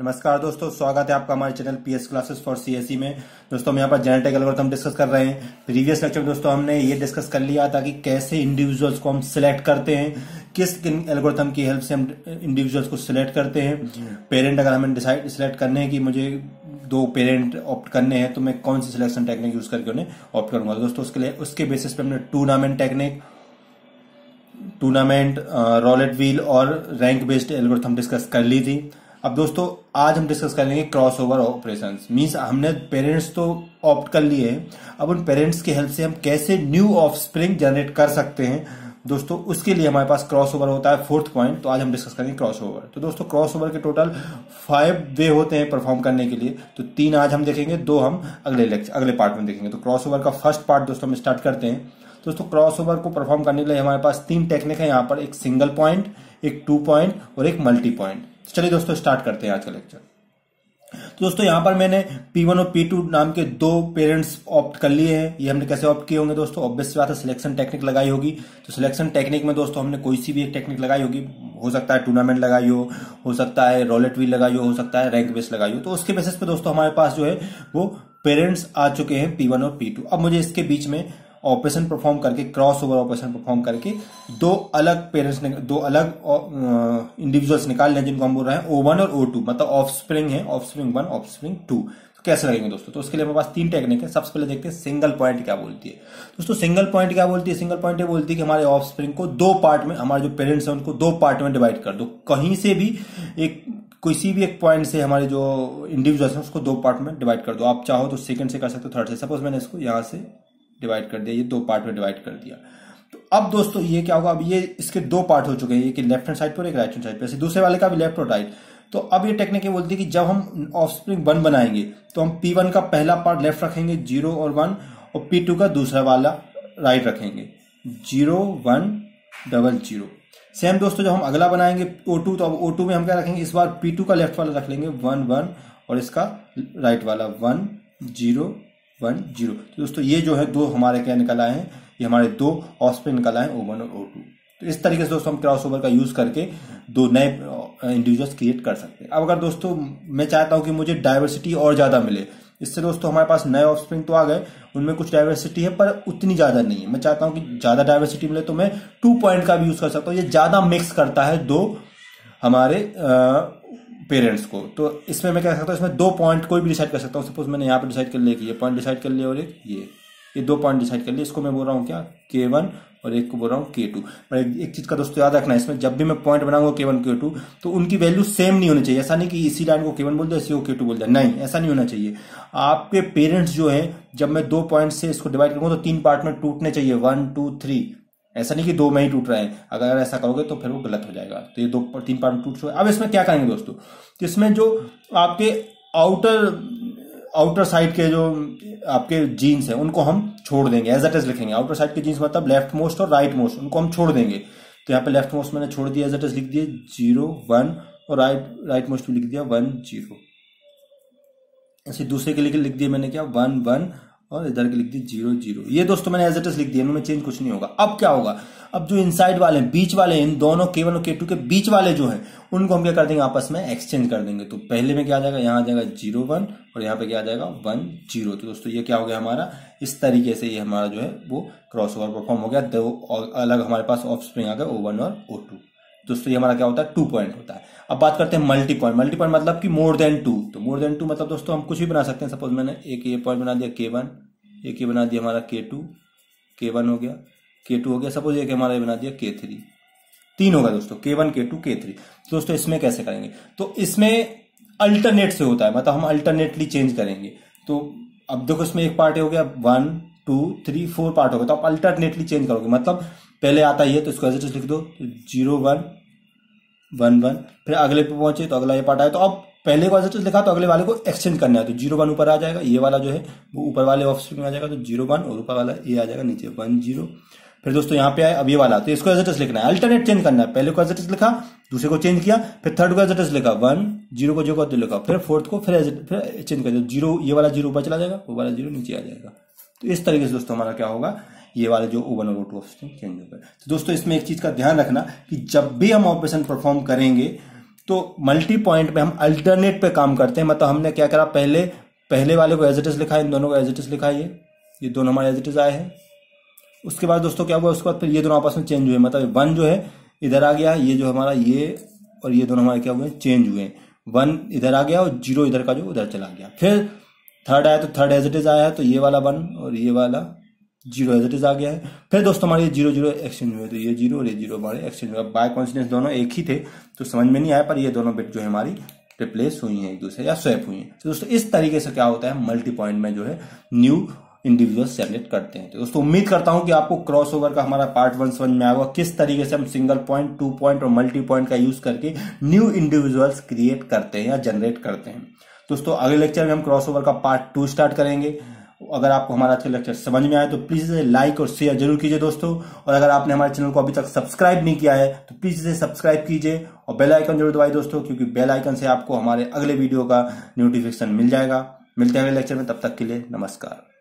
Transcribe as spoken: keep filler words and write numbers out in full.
नमस्कार दोस्तों, स्वागत है आपका हमारे channel PS classes for CSE में। दोस्तों हम यहाँ पर जेनेटिक एल्गोरिथम डिस्कस कर रहे हैं। प्रीवियस लेक्चर में दोस्तों हमने ये डिस्कस कर लिया था कि कैसे इंडिविजुअल्स को हम सिलेक्ट करते हैं, किस किन एल्गोरिथम की हेल्प से हम इंडिविजुअल्स को सिलेक्ट करते हैं। पेरेंट अगर हमें डिसाइड सिलेक्ट करने हैं कि मुझे दो पेरेंट ऑप्ट करने हैं तो मैं कौन सी सिलेक्शन टेक्निक यूज करके उन्हें ऑप्ट करूंगा। दोस्तों उसके लिए उसके बेसिस पे हमने tournament technique, tournament roulette wheel और रैंक बेस्ड एल्गोरिथम डिस्कस कर ली थी। अब दोस्तों आज हम डिस्कस करेंगे क्रॉसओवर ऑपरेशंस। मींस हमने पेरेंट्स तो ऑप्ट कर लिए हैं, अब उन पेरेंट्स की हेल्प से हम कैसे न्यू ऑफस्प्रिंग जनरेट कर सकते हैं। दोस्तों उसके लिए हमारे पास क्रॉसओवर होता है फोर्थ पॉइंट, तो आज हम डिस्कस करेंगे क्रॉसओवर। तो दोस्तों क्रॉसओवर के टोटल फाइव वे होते हैं परफॉर्म करने के लिए, तो तीन आज हम देखेंगे, दो हम अगले लेक्चर अगले पार्ट में देखेंगे। तो क्रॉसओवर का फर्स्ट पार्ट दोस्तों हम स्टार्ट करते हैं। दोस्तों क्रॉसओवर को परफॉर्म करने के लिए हमारे पास तीन टेक्निक है यहाँ पर, एक सिंगल पॉइंट, एक टू पॉइंट और एक मल्टी पॉइंट। चलिए दोस्तों स्टार्ट करते हैं आज का लेक्चर। तो दोस्तों यहाँ पर मैंने पी वन और पी टू नाम के दो पेरेंट्स ऑप्ट कर लिए हैं। ये हमने कैसे ऑप्ट किए होंगे दोस्तों? ऑब्वियस सी बात है सिलेक्शन टेक्निक लगाई होगी। तो सिलेक्शन टेक्निक में दोस्तों हमने कोई सी भी एक टेक्निक लगाई होगी, हो सकता है टूर्नामेंट लगाई हो, हो सकता है रोलेट व्हील लगाई हो, हो सकता है रैंक बेस लगाई हो। तो उसके बेसिस पे दोस्तों हमारे पास जो है वो पेरेंट्स आ चुके हैं पी वन और पी टू। अब मुझे इसके बीच में ऑपरेशन परफॉर्म करके, क्रॉस ओवर ऑपरेशन परफॉर्म करके दो अलग पेरेंट्स ने, दो अलग इंडिविजुअल्स निकालने हैं जिनको हम बोल रहे हैं ओ वन और ओ टू, मतलब ऑफस्प्रिंग है, ऑफस्प्रिंग वन, ऑफस्प्रिंग टू। तो कैसे लगेंगे दोस्तों? तो उसके लिए हमारे पास तीन टेक्निक है। सबसे पहले देखते हैं सिंगल पॉइंट क्या बोलती है। दोस्तों सिंगल पॉइंट क्या बोलती है? सिंगल पॉइंट ये बोलती है कि हमारे ऑफस्प्रिंग को दो पार्ट में, हमारे जो पेरेंट्स हैं उनको दो पार्ट में डिवाइड कर दो। कहीं से भी एक, किसी भी एक पॉइंट से हमारे जो इंडिविजुअल्स हैं उसको दो पार्ट में डिवाइड कर दो। आप चाहो तो सेकेंड से कर सकते हो, थर्ड से। सपोज मैंने इसको यहाँ से डिवाइड कर दिया, ये दो पार्ट में डिवाइड कर दिया। तो अब दोस्तों ये क्या होगा? अब ये इसके दो पार्ट हो चुके हैं, एक लेफ्ट हैंड साइड पर एक राइट हैंड साइड पर, ऐसे दूसरे वाले का भी लेफ्ट और राइट। तो अब ये टेक्निक बोलती है कि जब हम ऑफस्प्रिंग वन बनाएंगे तो हम पी वन का पहला पार्ट लेफ्ट रखेंगे, जीरो और वन, और पी टू का दूसरा वाला राइट रखेंगे, zero one double zero. Same दोस्तों जब हम अगला बनाएंगे ओ टू, तो अब ओ टू में हम क्या रखेंगे इस बार? पी टू का लेफ्ट वाला रख लेंगे, वन वन, और इसका राइट वाला वन जीरो वन जीरो। तो दोस्तों ये जो है दो हमारे क्या निकल आए हैं, ये हमारे दो ऑफस्प्रिंग निकल आए हैं ओ वन और ओ टू। तो इस तरीके से दोस्तों हम क्रॉसओवर का यूज करके दो नए इंडिविजुअल्स क्रिएट कर सकते हैं। अब अगर दोस्तों मैं चाहता हूँ कि मुझे डाइवर्सिटी और ज्यादा मिले, इससे दोस्तों हमारे पास नए ऑफस्प्रिंग तो आ गए, उनमें कुछ डाइवर्सिटी है पर उतनी ज्यादा नहीं है। मैं चाहता हूँ कि ज्यादा डाइवर्सिटी मिले तो मैं टू पॉइंट का भी यूज कर सकता हूँ। ये ज्यादा मिक्स करता है दो हमारे आ, पेरेंट्स को, तो इसमें मैं क्या कर सकता हूँ? इसमें दो पॉइंट कोई भी डिसाइड कर सकता हूँ। सपोज मैंने यहाँ पर डिसाइड कर लिया कि ये पॉइंट डिसाइड कर लिया और एक ये ये दो पॉइंट डिसाइड कर लिए। इसको मैं बोल रहा हूँ क्या, के वन, और एक को बोल रहा हूँ के टू। पर एक चीज का दोस्तों याद रखना है, इसमें जब भी मैं पॉइंट बनाऊंगा के वन के टू तो उनकी वैल्यू सेम नहीं होनी चाहिए। ऐसा नहीं कि इसी लाइन को के वन बोल दो, इसी को के टू बोल दो, नहीं, ऐसा नहीं होना चाहिए। आपके पेरेंट्स जो है जब मैं दो पॉइंट से इसको डिवाइड करूंगा तो तीन पार्ट में टूटने चाहिए, वन टू थ्री। ऐसा नहीं कि दो में ही टूट रहा है, अगर ऐसा करोगे तो फिर वो गलत हो जाएगा। तो ये दो तीन पार्ट टूट चुके। अब इसमें क्या करेंगे दोस्तों? तो इसमें जो आपके आउटर आउटर साइड के जो आपके जीन्स हैं उनको हम छोड़ देंगे, एज इट इज लिखेंगे। आउटर साइड के जीन्स मतलब लेफ्ट मोस्ट और राइट मोस्ट, उनको हम छोड़ देंगे। तो यहाँ पे लेफ्ट मोस्ट मैंने छोड़ दिया, एज इट इज लिख दिए जीरो वन, और राइट राइट मोस्ट लिख दिया वन जीरो। ऐसे दूसरे के लिए लिख दिया मैंने क्या, वन वन, और इधर के लिख दी जीरो जीरो। ये दोस्तों मैंने एज इट इज लिख दिया, इनमें चेंज कुछ नहीं होगा। अब क्या होगा? अब जो इनसाइड वाले, बीच वाले, इन दोनों के वन और के टू के बीच वाले जो है उनको हम क्या कर देंगे? आपस में एक्सचेंज कर देंगे। तो पहले में क्या आ जाएगा? यहाँ आ जाएगा जीरो वन, और यहाँ पे क्या आ जाएगा? One zero. तो दोस्तों ये क्या हो गया हमारा? इस तरीके से ये हमारा जो है वो क्रॉस ओवर परफॉर्म हो गया। दो अलग हमारे पास ऑफस्प्रिंग आ गए, ओ वन और ओ टू। दोस्तों ये हमारा क्या होता है? टू पॉइंट होता है। अब बात करते हैं मल्टी पॉइंट। मल्टी पॉइंट मतलब कि मोर देन टू। तो मोर देन टू मतलब दोस्तों हम कुछ भी बना सकते हैं। सपोज मैंने एक ये पॉइंट बना दिया के वन, एक ये बना दिया हमारा के टू, के वन हो गया, के टू हो गया। सपोज एक हमारा ये बना दिया के थ्री, तीन होगा दोस्तों, के वन के टू के थ्री। दोस्तों इसमें कैसे करेंगे? तो इसमें अल्टरनेट से होता है, मतलब हम अल्टरनेटली चेंज करेंगे। तो अब देखो इसमें एक पार्ट हो गया, one two three four part हो गया, तो आप अल्टरनेटली चेंज करोगे। मतलब पहले आता ही है तो इसको एज इट इज लिख दो, जीरो वन वन वन, फिर अगले पे पहुंचे तो अगला ये पार्ट आया। तो अब पहले को एज इट इज लिखा तो अगले वाले को एक्सचेंज करना है, तो जीरो वन ऊपर आ जाएगा, ये वाला जो है वो ऊपर वाले ऑफस्प्रिंग में आ जाएगा, तो जीरो वन, और ऊपर वाला ये आ जाएगा नीचे वन जीरो। फिर दोस्तों यहाँ पे आए, अब ये वाला तो इसको एज इट इज लिखना है, अल्टरनेट चेंज करना है। पहले को एज इट इज लिखा, दूसरे को चेंज किया, फिर थर्ड को एज इट इज लिखा, वन जीरो को जीरो लिखा, फिर फोर्थ को फिर फिर चेंज कर दिया, जीरो ये वाला जीरो ऊपर चला जाएगा, वो वाला जीरो नीचे आ जाएगा। तो इस तरीके से दोस्तों हमारा क्या होगा? ये वाले जो ओ वन और ओ टू ऑफस्प्रिंग चेंज होगा। तो दोस्तों इसमें एक चीज का ध्यान रखना कि जब भी हम ऑपरेशन परफॉर्म करेंगे तो मल्टी पॉइंट में हम अल्टरनेट पे काम करते हैं, मतलब हमने क्या करा, पहले पहले वाले को एज इट इज लिखा, इन दोनों को एज इट इज लिखा, ये ये दोनों हमारे एज इट इज आए हैं। उसके बाद दोस्तों क्या हुआ, उसके बाद फिर ये दोनों आपस में चेंज हुए, मतलब वन जो है इधर आ गया, ये जो हमारा ये और ये दोनों हमारे क्या हुए, चेंज हुए, वन इधर आ गया और जीरो इधर का जो उधर चला गया। फिर थर्ड आया तो थर्ड एज इट इज आया, तो ये वाला वन और ये वाला जीरो एज इट इज आ गया है। फिर दोस्तों हमारे ये जीरो जीरो एक्सचेंज हुए, तो ये जीरो और ये जीरो हमारे एक्सचेंज हुए। बाय कॉन्सिडेंस दोनों एक ही थे तो समझ में नहीं आया, पर ये दोनों बिट जो है हमारी रिप्लेस हुई हैं एक दूसरे या स्वैप हुई हैं। तो दोस्तों इस तरीके से क्या होता है, मल्टी पॉइंट में जो है न्यू इंडिविजुअल जनरेट करते हैं। तो दोस्तों उम्मीद करता हूं कि आपको क्रॉसओवर का हमारा पार्ट वन समझ में आएगा, किस तरीके से हम सिंगल पॉइंट, टू पॉइंट और मल्टी पॉइंट का यूज करके न्यू इंडिविजुअल्स क्रिएट करते हैं या जनरेट करते हैं। दोस्तों अगले लेक्चर में हम क्रॉसओवर का पार्ट टू स्टार्ट करेंगे। अगर आपको हमारा अच्छा लेक्चर समझ में आए तो प्लीज इसे लाइक और शेयर जरूर कीजिए दोस्तों, और अगर आपने हमारे चैनल को अभी तक सब्सक्राइब नहीं किया है तो प्लीज इसे सब्सक्राइब कीजिए और बेल आइकन जरूर दबाइए दोस्तों, क्योंकि बेल आइकन से आपको हमारे अगले वीडियो का नोटिफिकेशन मिल जाएगा। मिलते हैं अगले लेक्चर में, तब तक के लिए नमस्कार।